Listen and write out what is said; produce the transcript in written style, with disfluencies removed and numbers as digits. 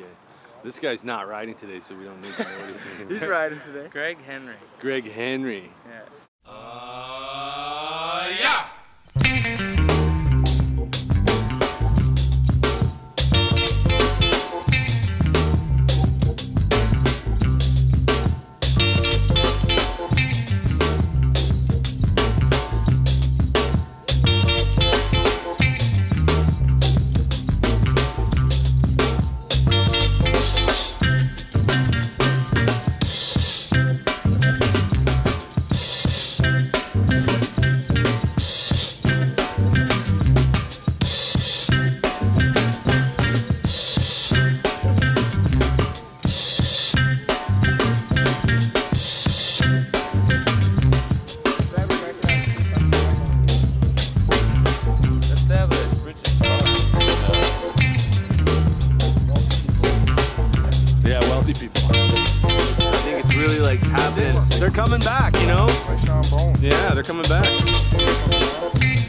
EPA. This guy's not riding today, so we don't need to know what he's doing. He's riding today. Greg Henry. Greg Henry. Yeah. Yeah! They're coming back, you know? Yeah, they're coming back.